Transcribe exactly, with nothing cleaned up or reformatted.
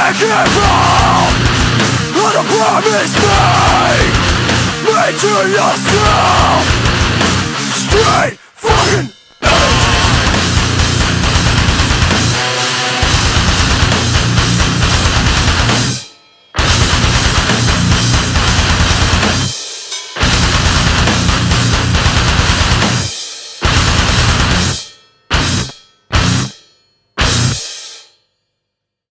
Can't give up, what a promise made, made to yourself, straight fucking